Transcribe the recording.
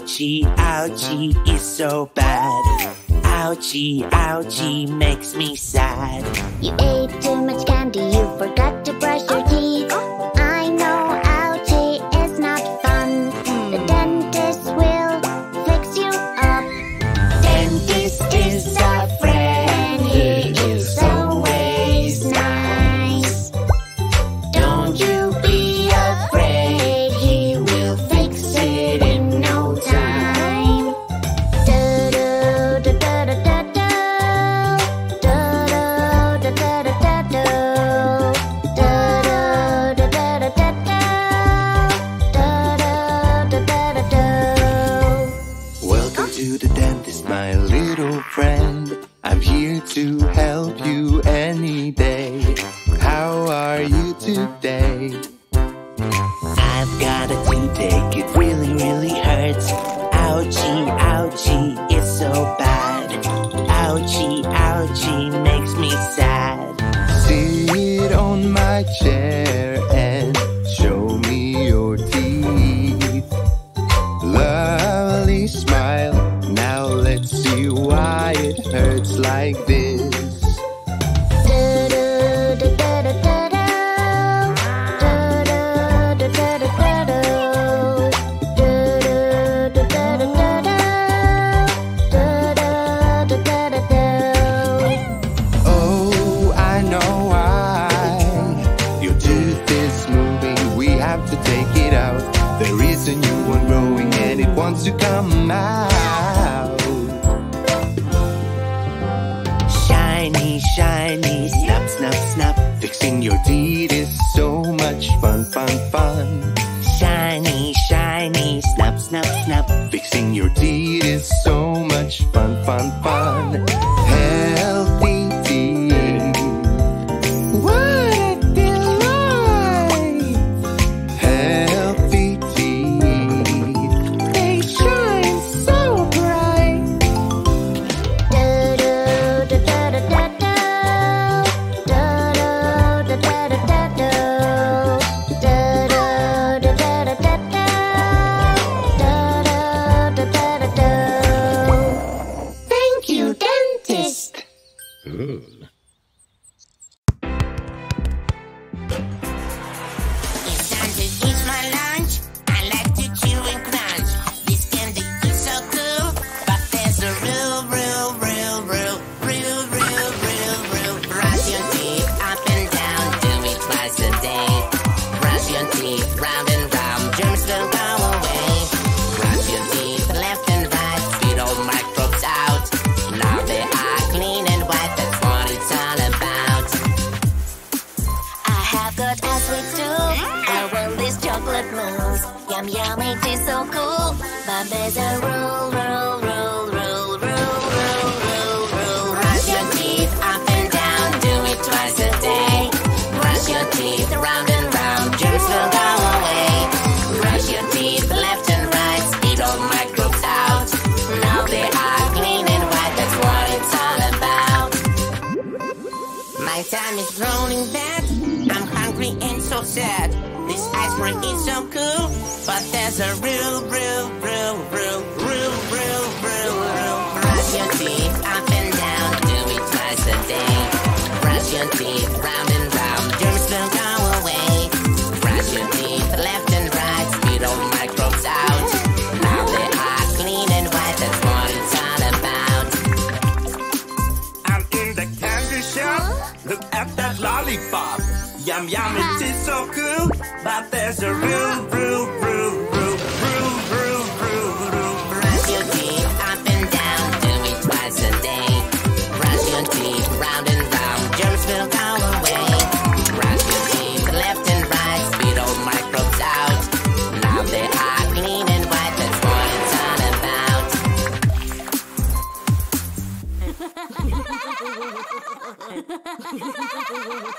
Ouchie, ouchie is so bad. Ouchie, ouchie makes me sad. You ate too much candy, you forgot to brush your teeth. I know ouchie is not fun. The dentist will fix you up. Dentist is a friend, he is always nice. Don't you be afraid, he will fix it in no time. My little friend, I'm here to help you any day. How are you today? I've got a toothache, it really, really hurts. Ouchie, ouchie, it's so bad. Ouchie, ouchie, makes me sad. Sit on my chair and show me your teeth. Lovely smile. Now let's see why it hurts like this. Oh, I know why your tooth is moving. We have to take it out. The reason you weren't growing and it wants to come out. Shiny, shiny, snap, snap, snap. Fixing your teeth is so much fun, fun, fun. Shiny, shiny, snap, snap, snap. Fixing your teeth is so much fun, fun, fun. Healthy teeth. What a delight. Healthy teeth. They shine so bright. Yum, it tastes so cool, but there's a rule, rule, rule, rule, rule, rule, rule, rule. Brush your teeth up and down, do it twice a day. Brush your teeth round and round, germs will go away. Brush your teeth left and right, spit all microbes out. Now they are clean and white, that's what it's all about. My time is rolling back, I'm hungry and so sad. This ice cream is so cool, but there's a rule, rule, rule, rule, rule, rule, rule, rule. Brush your teeth up and down, do it twice a day. Brush your teeth round and round, germs will go away. Brush your teeth left and right, spit all microbes out. Now they are clean and white, that's what it's all about. I'm in the candy shop, look at that lollipop. Yum, yum, it tastes so cool, but there's a rule, rule, rule, rule, rule, rule, rule, rule. Brush your teeth up and down, do it twice a day. Brush your teeth round and round, germs will go away. Brush your teeth left and right, spit all microbes out. Now they are clean and white, that's what it's all about.